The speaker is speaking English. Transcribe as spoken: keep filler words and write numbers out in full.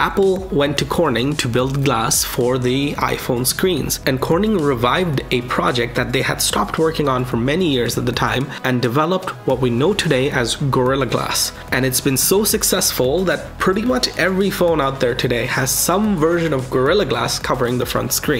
Apple went to Corning to build glass for the iPhone screens, and Corning revived a project that they had stopped working on for many years at the time and developed what we know today as Gorilla Glass. And it's been so successful that pretty much every phone out there today has some version of Gorilla Glass covering the front screen.